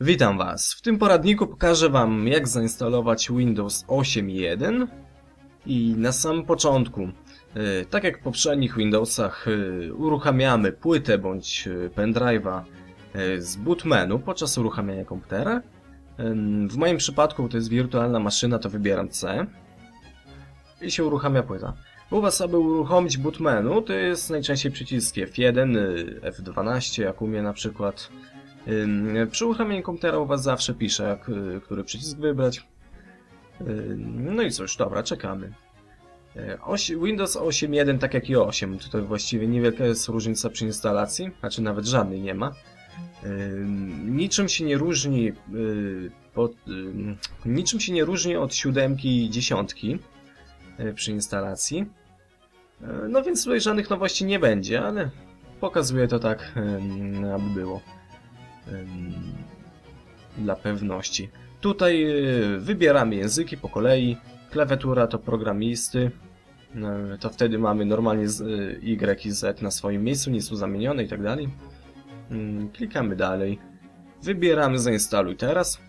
Witam Was. W tym poradniku pokażę Wam, jak zainstalować Windows 8.1 i na samym początku, tak jak w poprzednich Windowsach, uruchamiamy płytę bądź pendrive'a z bootmenu podczas uruchamiania komputera. W moim przypadku to jest wirtualna maszyna, to wybieram C i się uruchamia płyta. U Was, aby uruchomić bootmenu, to jest najczęściej przycisk F1, F12, jak u mnie na przykład. Przy uruchamianiu komputera u Was zawsze pisze, jak, który przycisk wybrać. No i cóż, dobra, czekamy. Windows 8.1, tak jak i 8, tutaj właściwie niewielka jest różnica przy instalacji, znaczy nawet żadnej nie ma. Niczym się nie różni, niczym się nie różni od 7 i 10 przy instalacji. No więc tutaj żadnych nowości nie będzie, ale pokazuję to tak, aby było. Dla pewności. Tutaj wybieramy języki po kolei. Klawiatura to programisty. To wtedy mamy normalnie Y i Z na swoim miejscu, nie są zamienione i tak dalej. Klikamy dalej. Wybieramy zainstaluj teraz.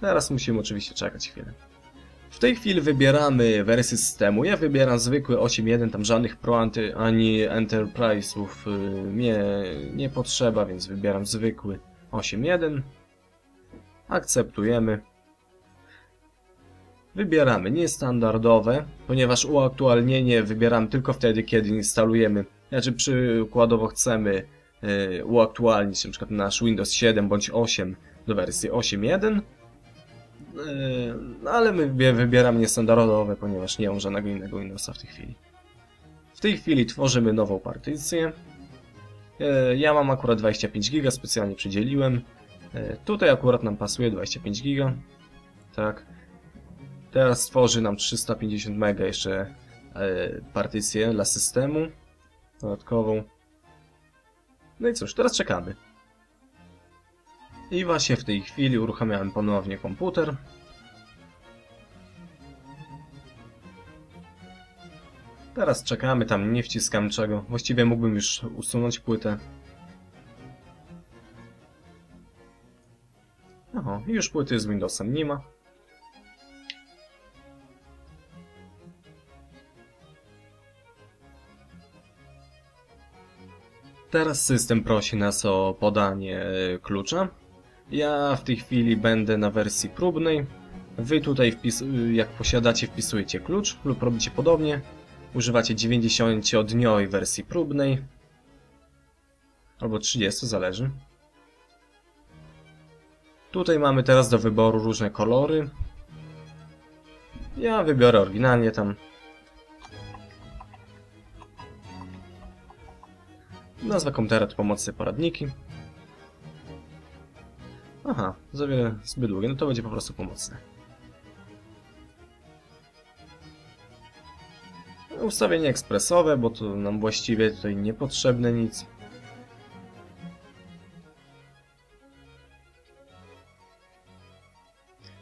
Teraz musimy oczywiście czekać chwilę. W tej chwili wybieramy wersję systemu. Ja wybieram zwykły 8.1, tam żadnych Pro ani Enterprise'ów nie potrzeba, więc wybieram zwykły 8.1. Akceptujemy. Wybieramy niestandardowe, ponieważ uaktualnienie wybieram tylko wtedy, kiedy instalujemy. Znaczy przykładowo chcemy uaktualnić np. nasz Windows 7 bądź 8 do wersji 8.1. Ale my wybieramy niestandardowe, ponieważ nie mam żadnego innego Windowsa w tej chwili. W tej chwili tworzymy nową partycję. Ja mam akurat 25 GB, specjalnie przydzieliłem. Tutaj akurat nam pasuje 25 GB. Tak. Teraz stworzy nam 350 MB jeszcze partycję dla systemu. Dodatkową. No i cóż, teraz czekamy. I właśnie w tej chwili uruchamiałem ponownie komputer. Teraz czekamy, tam nie wciskam czego. Właściwie mógłbym już usunąć płytę. Aha, już płyty z Windowsem nie ma. Teraz system prosi nas o podanie klucza. Ja w tej chwili będę na wersji próbnej. Wy tutaj, jak posiadacie, wpisujecie klucz lub robicie podobnie. Używacie 90-dniowej wersji próbnej. Albo 30, zależy. Tutaj mamy teraz do wyboru różne kolory. Ja wybiorę oryginalnie tam. Nazwa komputera to pomocne poradniki. Aha, za wiele, zbyt długie, no to będzie po prostu pomocne. Ustawienie ekspresowe, bo to nam właściwie tutaj niepotrzebne nic.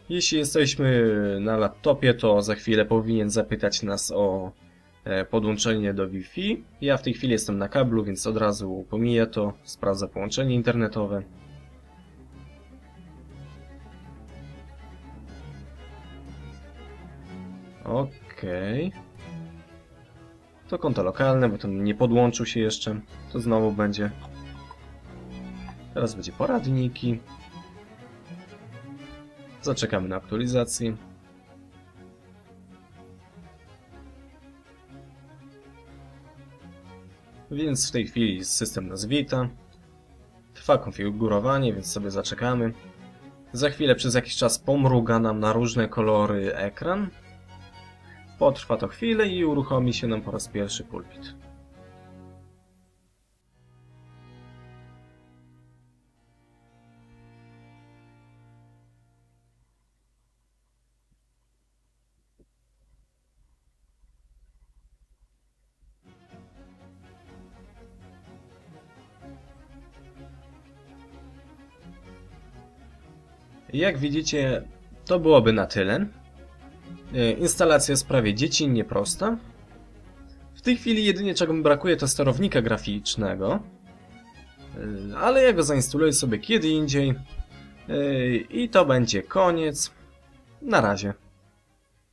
Jeśli jesteśmy na laptopie, to za chwilę powinien zapytać nas o podłączenie do Wi-Fi. Ja w tej chwili jestem na kablu, więc od razu pomiję to, sprawdzę połączenie internetowe. Okej. To konto lokalne, bo tam nie podłączył się jeszcze. To znowu będzie. Teraz będzie poradniki. Zaczekamy na aktualizację. Więc w tej chwili system nas wita. Trwa konfigurowanie, więc sobie zaczekamy. Za chwilę przez jakiś czas pomruga nam na różne kolory ekran. Potrwa to chwilę i uruchomi się nam po raz pierwszy pulpit. Jak widzicie, to byłoby na tyle. Instalacja jest prawie dziecinnie prosta. W tej chwili jedynie czego mi brakuje, to sterownika graficznego. ale ja go zainstaluję sobie kiedy indziej i to będzie koniec. Na razie.